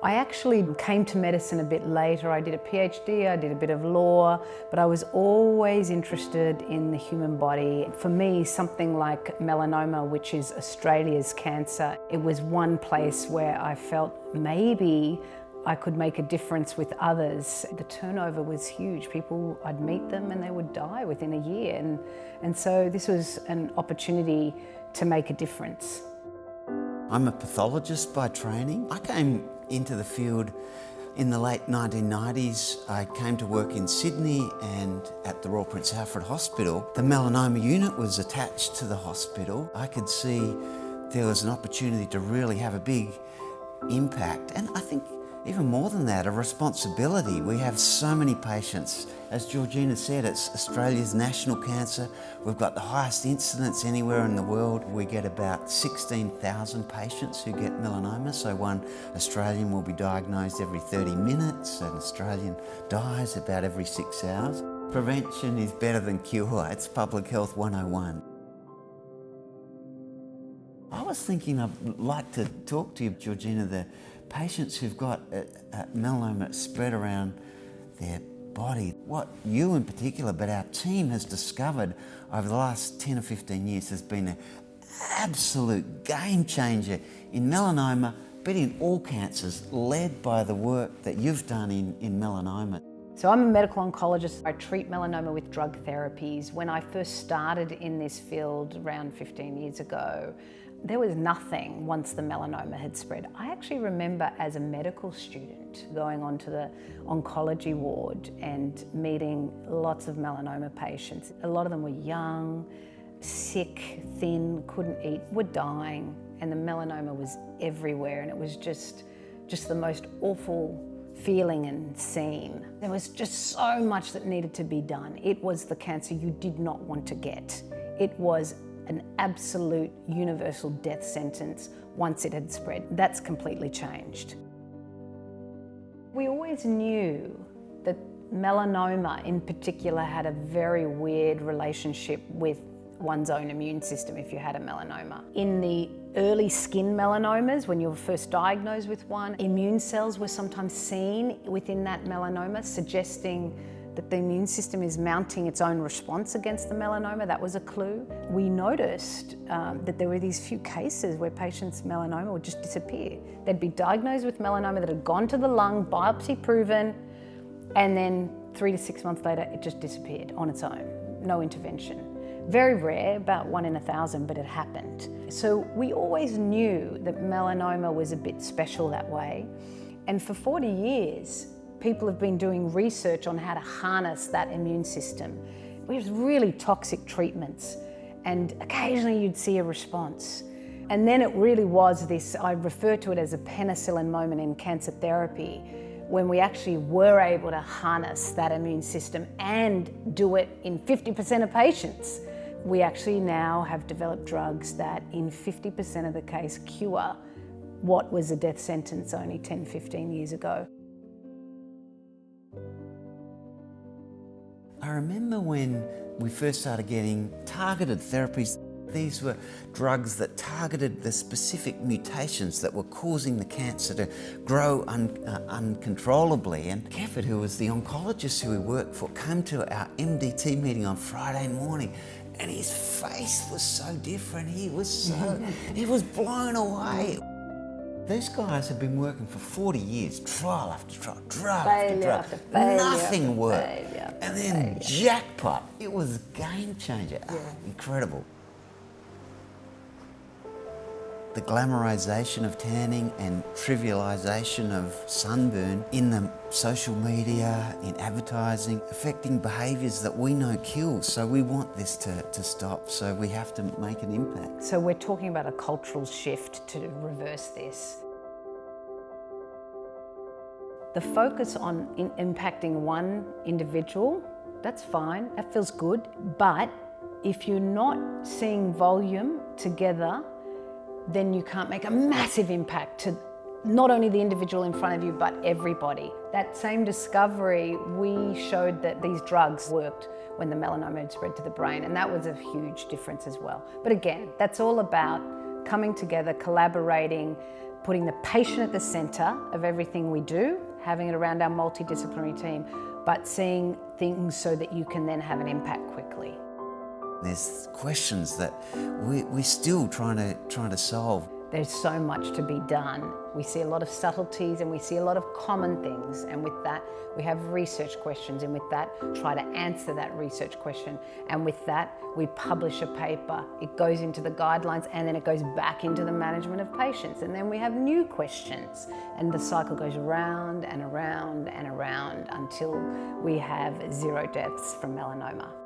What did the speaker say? I actually came to medicine a bit later. I did a PhD, I did a bit of law, but I was always interested in the human body. For me, something like melanoma, which is Australia's cancer, it was one place where I felt maybe I could make a difference with others. The turnover was huge. People, I'd meet them and they would die within a year. And so this was an opportunity to make a difference. I'm a pathologist by training. I came into the field in the late 1990s. I came to work in Sydney and at the Royal Prince Alfred Hospital. The melanoma unit was attached to the hospital. I could see there was an opportunity to really have a big impact, and I think even more than that, a responsibility. We have so many patients. As Georgina said, it's Australia's national cancer. We've got the highest incidence anywhere in the world. We get about 16,000 patients who get melanoma, so one Australian will be diagnosed every 30 minutes. An Australian dies about every 6 hours. Prevention is better than cure. It's Public Health 101. I was thinking I'd like to talk to you, Georgina, the patients who've got melanoma spread around their body. What you in particular, but our team has discovered over the last 10 or 15 years has been an absolute game changer in melanoma, but in all cancers, led by the work that you've done in melanoma. So I'm a medical oncologist. I treat melanoma with drug therapies. When I first started in this field around 15 years ago, there was nothing once the melanoma had spread. I actually remember as a medical student going onto the oncology ward and meeting lots of melanoma patients. A lot of them were young, sick, thin, couldn't eat, were dying, and the melanoma was everywhere, and it was just the most awful feeling and seen. There was just so much that needed to be done. It was the cancer you did not want to get. It was an absolute universal death sentence once it had spread. That's completely changed. We always knew that melanoma in particular had a very weird relationship with one's own immune system if you had a melanoma. In the early skin melanomas, when you were first diagnosed with one, immune cells were sometimes seen within that melanoma, suggesting that the immune system is mounting its own response against the melanoma. That was a clue. We noticed that there were these few cases where patients' melanoma would just disappear. They'd be diagnosed with melanoma that had gone to the lung, biopsy proven, and then 3 to 6 months later, it just disappeared on its own, no intervention. Very rare, about 1 in 1,000, but it happened. So we always knew that melanoma was a bit special that way. And for 40 years, people have been doing research on how to harness that immune system. It was really toxic treatments. And occasionally you'd see a response. And then it really was this, I refer to it as a penicillin moment in cancer therapy, when we actually were able to harness that immune system and do it in 50% of patients. We actually now have developed drugs that in 50% of the case cure what was a death sentence only 10, 15 years ago. I remember when we first started getting targeted therapies. These were drugs that targeted the specific mutations that were causing the cancer to grow uncontrollably. And Kefford, who was the oncologist who we worked for, came to our MDT meeting on Friday morning, and his face was so different. He was blown away. These guys have been working for 40 years, trial after trial, drug after drug. Nothing worked. And then jackpot. It was a game changer. Yeah. Oh, incredible. The glamorization of tanning and trivialization of sunburn in the social media, in advertising, affecting behaviors that we know kill. So we want this to stop, so we have to make an impact. So we're talking about a cultural shift to reverse this. The focus on impacting one individual, that's fine, that feels good. But if you're not seeing volume together, then you can't make a massive impact to not only the individual in front of you, but everybody. That same discovery, we showed that these drugs worked when the melanoma had spread to the brain, and that was a huge difference as well. But again, that's all about coming together, collaborating, putting the patient at the centre of everything we do, having it around our multidisciplinary team, but seeing things so that you can then have an impact quickly. There's questions that we're still trying to solve. There's so much to be done. We see a lot of subtleties and we see a lot of common things, and with that we have research questions, and with that try to answer that research question, and with that we publish a paper. It goes into the guidelines and then it goes back into the management of patients, and then we have new questions, and the cycle goes around and around and around until we have zero deaths from melanoma.